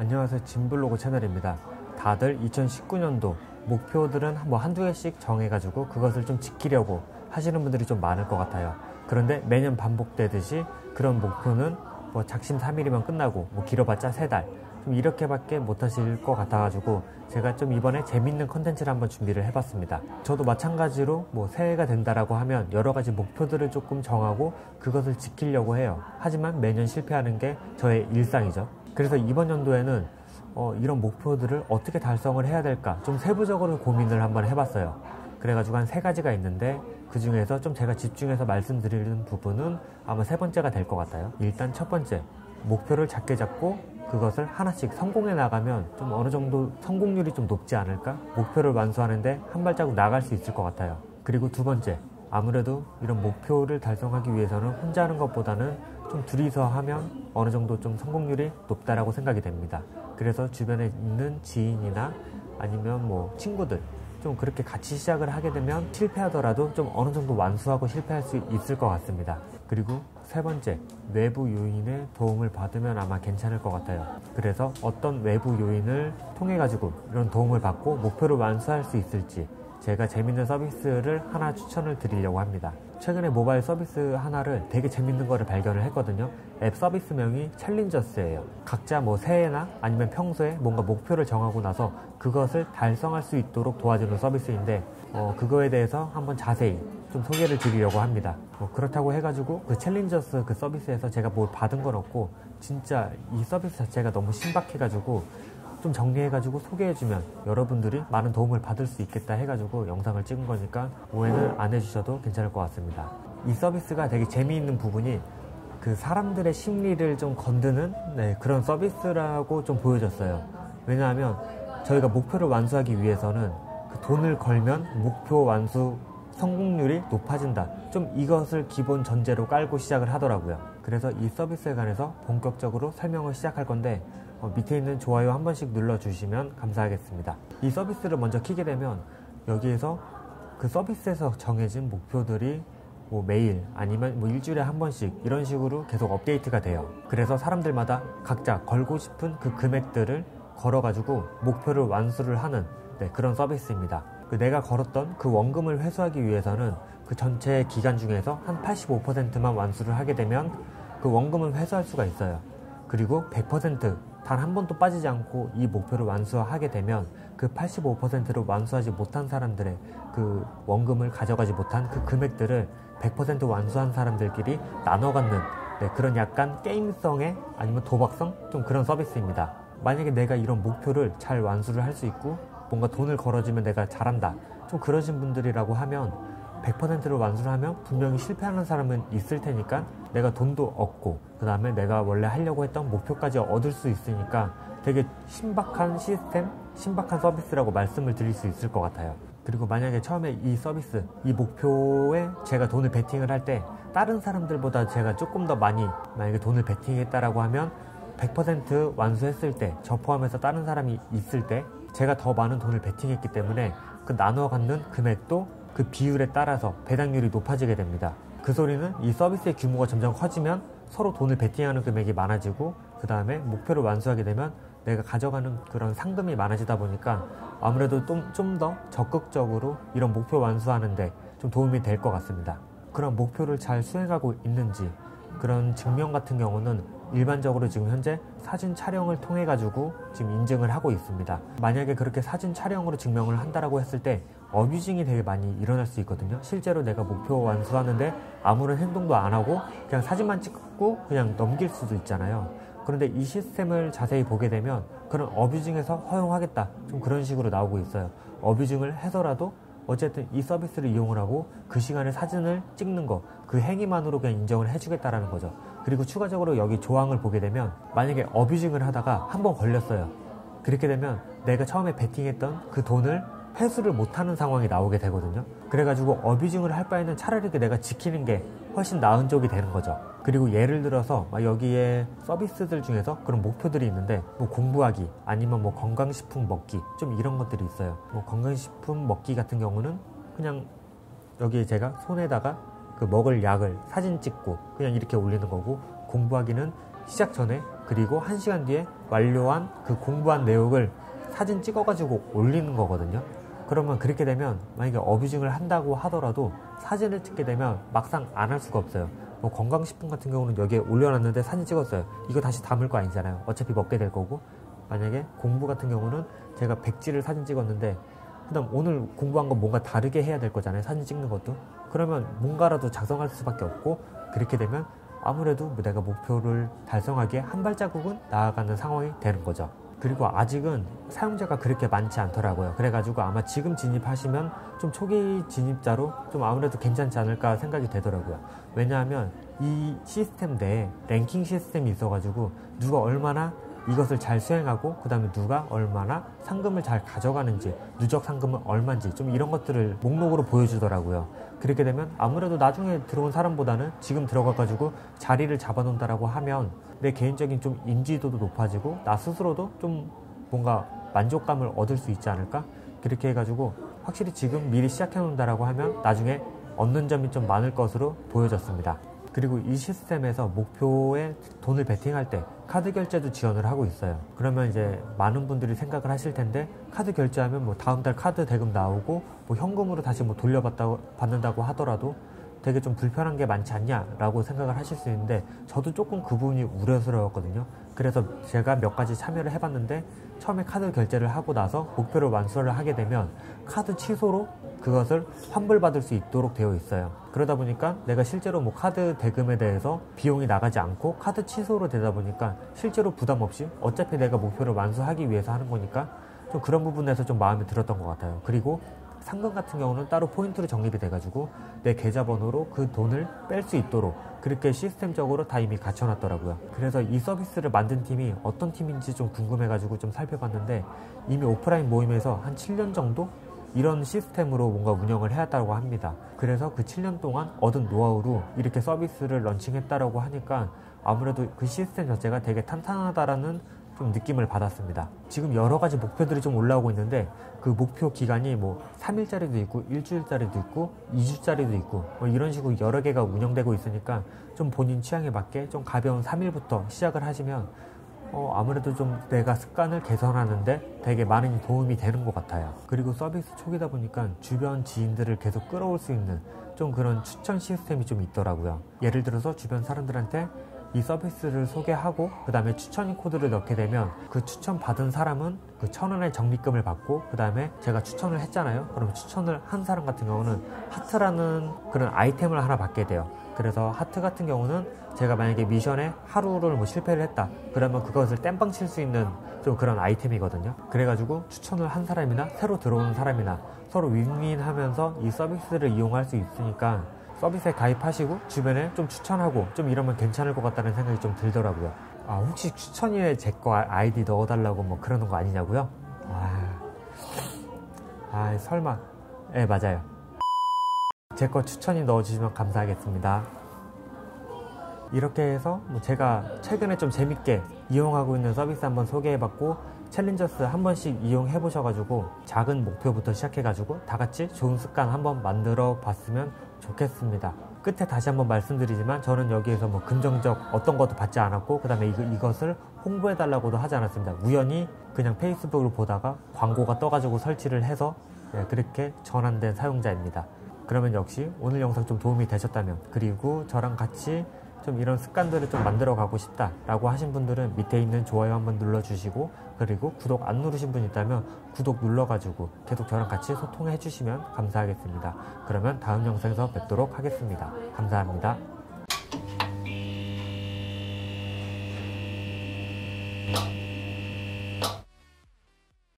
안녕하세요. 진블로그 채널입니다. 다들 2019년도 목표들은 뭐 한두 개씩 정해가지고 그것을 좀 지키려고 하시는 분들이 좀 많을 것 같아요. 그런데 매년 반복되듯이 그런 목표는 뭐 작심 3일이면 끝나고 뭐 길어봤자 3달 좀 이렇게밖에 못하실 것 같아가지고 제가 좀 이번에 재밌는 컨텐츠를 한번 준비를 해봤습니다. 저도 마찬가지로 뭐 새해가 된다라고 하면 여러 가지 목표들을 조금 정하고 그것을 지키려고 해요. 하지만 매년 실패하는 게 저의 일상이죠. 그래서 이번 연도에는 이런 목표들을 어떻게 달성을 해야 될까 좀 세부적으로 고민을 한번 해봤어요. 그래가지고 한 3가지가 있는데 그 중에서 좀 제가 집중해서 말씀드리는 부분은 아마 3번째가 될 것 같아요. 일단 1번째, 목표를 작게 잡고 그것을 하나씩 성공해 나가면 좀 어느 정도 성공률이 좀 높지 않을까? 목표를 완수하는데 한 발자국 나갈 수 있을 것 같아요. 그리고 2번째, 아무래도 이런 목표를 달성하기 위해서는 혼자 하는 것보다는 좀 둘이서 하면 어느 정도 좀 성공률이 높다라고 생각이 됩니다. 그래서 주변에 있는 지인이나 아니면 뭐 친구들 좀 그렇게 같이 시작을 하게 되면 실패하더라도 좀 어느 정도 완수하고 실패할 수 있을 것 같습니다. 그리고 3번째, 외부 요인의 도움을 받으면 아마 괜찮을 것 같아요. 그래서 어떤 외부 요인을 통해 가지고 이런 도움을 받고 목표를 완수할 수 있을지 제가 재밌는 서비스를 하나 추천을 드리려고 합니다. 최근에 모바일 서비스 하나를 되게 재밌는 거를 발견을 했거든요. 앱 서비스명이 챌린저스예요. 각자 뭐 새해나 아니면 평소에 뭔가 목표를 정하고 나서 그것을 달성할 수 있도록 도와주는 서비스인데 그거에 대해서 한번 자세히 좀 소개를 드리려고 합니다. 그렇다고 해가지고 그 챌린저스 그 서비스에서 제가 뭘 받은 건 없고 진짜 이 서비스 자체가 너무 신박해가지고 좀 정리해가지고 소개해주면 여러분들이 많은 도움을 받을 수 있겠다 해가지고 영상을 찍은 거니까 오해는 안 해주셔도 괜찮을 것 같습니다. 이 서비스가 되게 재미있는 부분이 그 사람들의 심리를 좀 건드는 그런 서비스라고 좀 보여졌어요. 왜냐하면 저희가 목표를 완수하기 위해서는 그 돈을 걸면 목표 완수 성공률이 높아진다. 좀 이것을 기본 전제로 깔고 시작을 하더라고요. 그래서 이 서비스에 관해서 본격적으로 설명을 시작할 건데 밑에 있는 좋아요 한 번씩 눌러주시면 감사하겠습니다. 이 서비스를 먼저 키게 되면 여기에서 그 서비스에서 정해진 목표들이 뭐 매일 아니면 뭐 일주일에 한 번씩 이런 식으로 계속 업데이트가 돼요. 그래서 사람들마다 각자 걸고 싶은 그 금액들을 걸어가지고 목표를 완수를 하는 그런 서비스입니다. 내가 걸었던 그 원금을 회수하기 위해서는 그 전체 기간 중에서 한 85%만 완수를 하게 되면 그 원금을 회수할 수가 있어요. 그리고 100% 단 한 번도 빠지지 않고 이 목표를 완수하게 되면 그 85%를 완수하지 못한 사람들의 그 원금을 가져가지 못한 그 금액들을 100% 완수한 사람들끼리 나눠 갖는 그런 약간 게임성의 아니면 도박성? 좀 그런 서비스입니다. 만약에 내가 이런 목표를 잘 완수를 할 수 있고 뭔가 돈을 걸어주면 내가 잘한다 좀 그러신 분들이라고 하면 100%를 완수를 하면 분명히 실패하는 사람은 있을 테니까 내가 돈도 얻고 그 다음에 내가 원래 하려고 했던 목표까지 얻을 수 있으니까 되게 신박한 시스템, 신박한 서비스라고 말씀을 드릴 수 있을 것 같아요. 그리고 만약에 처음에 이 서비스, 이 목표에 제가 돈을 베팅을 할 때 다른 사람들보다 제가 조금 더 많이 만약에 돈을 베팅했다라고 하면 100% 완수했을 때 저 포함해서 다른 사람이 있을 때 제가 더 많은 돈을 베팅했기 때문에 그 나눠 갖는 금액도 그 비율에 따라서 배당률이 높아지게 됩니다. 그 소리는 이 서비스의 규모가 점점 커지면 서로 돈을 베팅하는 금액이 많아지고 그 다음에 목표를 완수하게 되면 내가 가져가는 그런 상금이 많아지다 보니까 아무래도 좀 더 적극적으로 이런 목표 완수하는데 좀 도움이 될 것 같습니다. 그런 목표를 잘 수행하고 있는지 그런 증명 같은 경우는 일반적으로 지금 현재 사진 촬영을 통해 가지고 지금 인증을 하고 있습니다. 만약에 그렇게 사진 촬영으로 증명을 한다라고 했을 때 어뷰징이 되게 많이 일어날 수 있거든요. 실제로 내가 목표 완수하는데 아무런 행동도 안 하고 그냥 사진만 찍고 그냥 넘길 수도 있잖아요. 그런데 이 시스템을 자세히 보게 되면 그런 어뷰징에서 허용하겠다 좀 그런 식으로 나오고 있어요. 어뷰징을 해서라도 어쨌든 이 서비스를 이용을 하고 그 시간에 사진을 찍는 거 그 행위만으로 그냥 인정을 해주겠다라는 거죠. 그리고 추가적으로 여기 조항을 보게 되면 만약에 어뷰징을 하다가 한번 걸렸어요. 그렇게 되면 내가 처음에 베팅했던 그 돈을 회수를 못하는 상황이 나오게 되거든요. 그래가지고 어뷰징을 할 바에는 차라리 내가 지키는 게 훨씬 나은 쪽이 되는 거죠. 그리고 예를 들어서 여기에 서비스들 중에서 그런 목표들이 있는데 뭐 공부하기 아니면 뭐 건강식품 먹기 좀 이런 것들이 있어요. 뭐 건강식품 먹기 같은 경우는 그냥 여기에 제가 손에다가 그 먹을 약을 사진 찍고 그냥 이렇게 올리는 거고 공부하기는 시작 전에 그리고 1시간 뒤에 완료한 그 공부한 내용을 사진 찍어가지고 올리는 거거든요. 그러면 그렇게 되면 만약에 어뷰징을 한다고 하더라도 사진을 찍게 되면 막상 안 할 수가 없어요. 뭐 건강식품 같은 경우는 여기에 올려놨는데 사진 찍었어요. 이거 다시 담을 거 아니잖아요. 어차피 먹게 될 거고. 만약에 공부 같은 경우는 제가 백지를 사진 찍었는데 그다음 오늘 공부한 건 뭔가 다르게 해야 될 거잖아요. 사진 찍는 것도. 그러면 뭔가라도 작성할 수밖에 없고, 그렇게 되면 아무래도 내가 목표를 달성하기에 한 발자국은 나아가는 상황이 되는 거죠. 그리고 아직은 사용자가 그렇게 많지 않더라고요. 그래가지고 아마 지금 진입하시면 좀 초기 진입자로 좀 아무래도 괜찮지 않을까 생각이 되더라고요. 왜냐하면 이 시스템 내에 랭킹 시스템이 있어가지고 누가 얼마나 이것을 잘 수행하고 그 다음에 누가 얼마나 상금을 잘 가져가는지, 누적 상금은 얼마인지 좀 이런 것들을 목록으로 보여주더라고요. 그렇게 되면 아무래도 나중에 들어온 사람보다는 지금 들어가가지고 자리를 잡아놓는다라고 하면 내 개인적인 좀 인지도도 높아지고 나 스스로도 좀 뭔가 만족감을 얻을 수 있지 않을까? 그렇게 해가지고 확실히 지금 미리 시작해놓는다라고 하면 나중에 얻는 점이 좀 많을 것으로 보여졌습니다. 그리고 이 시스템에서 목표에 돈을 베팅할 때 카드 결제도 지원을 하고 있어요. 그러면 이제 많은 분들이 생각을 하실 텐데 카드 결제하면 뭐 다음 달 카드 대금 나오고 뭐 현금으로 다시 뭐 돌려받는다고 하더라도 되게 좀 불편한 게 많지 않냐라고 생각을 하실 수 있는데 저도 조금 그 부분이 우려스러웠거든요. 그래서 제가 몇 가지 참여를 해봤는데 처음에 카드 결제를 하고 나서 목표를 완수를 하게 되면 카드 취소로 그것을 환불받을 수 있도록 되어 있어요. 그러다 보니까 내가 실제로 뭐 카드 대금에 대해서 비용이 나가지 않고 카드 취소로 되다 보니까 실제로 부담 없이 어차피 내가 목표를 완수하기 위해서 하는 거니까 좀 그런 부분에서 좀 마음에 들었던 것 같아요. 그리고 상금 같은 경우는 따로 포인트로 적립이 돼가지고 내 계좌번호로 그 돈을 뺄 수 있도록 그렇게 시스템적으로 다 이미 갖춰놨더라고요. 그래서 이 서비스를 만든 팀이 어떤 팀인지 좀 궁금해가지고 좀 살펴봤는데 이미 오프라인 모임에서 한 7년 정도 이런 시스템으로 뭔가 운영을 해왔다고 합니다. 그래서 그 7년 동안 얻은 노하우로 이렇게 서비스를 런칭했다라고 하니까 아무래도 그 시스템 자체가 되게 탄탄하다라는 좀 느낌을 받았습니다. 지금 여러 가지 목표들이 좀 올라오고 있는데 그 목표 기간이 뭐 3일짜리도 있고 일주일짜리도 있고 2주짜리도 있고 뭐 이런 식으로 여러 개가 운영되고 있으니까 좀 본인 취향에 맞게 좀 가벼운 3일부터 시작을 하시면 아무래도 좀 내가 습관을 개선하는데 되게 많은 도움이 되는 것 같아요. 그리고 서비스 초기다 보니까 주변 지인들을 계속 끌어올 수 있는 좀 그런 추천 시스템이 좀 있더라고요. 예를 들어서 주변 사람들한테 이 서비스를 소개하고 그 다음에 추천 코드를 넣게 되면 그 추천 받은 사람은 그 1,000원의 적립금을 받고 그 다음에 제가 추천을 했잖아요. 그럼 추천을 한 사람 같은 경우는 하트라는 그런 아이템을 하나 받게 돼요. 그래서 하트 같은 경우는 제가 만약에 미션에 하루를 뭐 실패를 했다 그러면 그것을 땜빵 칠 수 있는 좀 그런 아이템이거든요. 그래가지고 추천을 한 사람이나 새로 들어오는 사람이나 서로 윈윈 하면서 이 서비스를 이용할 수 있으니까 서비스에 가입하시고 주변에 좀 추천하고 좀 이러면 괜찮을 것 같다는 생각이 좀 들더라고요. 아, 혹시 추천위에 제 거 아이디 넣어달라고 뭐 그러는 거 아니냐고요? 설마. 네, 맞아요. 제 거 추천위 넣어주시면 감사하겠습니다. 이렇게 해서 뭐 제가 최근에 좀 재밌게 이용하고 있는 서비스 한번 소개해봤고 챌린저스 한 번씩 이용해보셔가지고 작은 목표부터 시작해가지고 다 같이 좋은 습관 한번 만들어 봤으면 좋겠습니다. 끝에 다시 한번 말씀드리지만 저는 여기에서 뭐 긍정적 어떤 것도 받지 않았고 그 다음에 이것을 홍보해달라고도 하지 않았습니다. 우연히 그냥 페이스북을 보다가 광고가 떠가지고 설치를 해서 그렇게 전환된 사용자입니다. 그러면 역시 오늘 영상 좀 도움이 되셨다면 그리고 저랑 같이 좀 이런 습관들을 좀 만들어 가고 싶다 라고 하신 분들은 밑에 있는 좋아요 한번 눌러주시고 그리고 구독 안 누르신 분 있다면 구독 눌러가지고 계속 저랑 같이 소통해 주시면 감사하겠습니다. 그러면 다음 영상에서 뵙도록 하겠습니다. 감사합니다.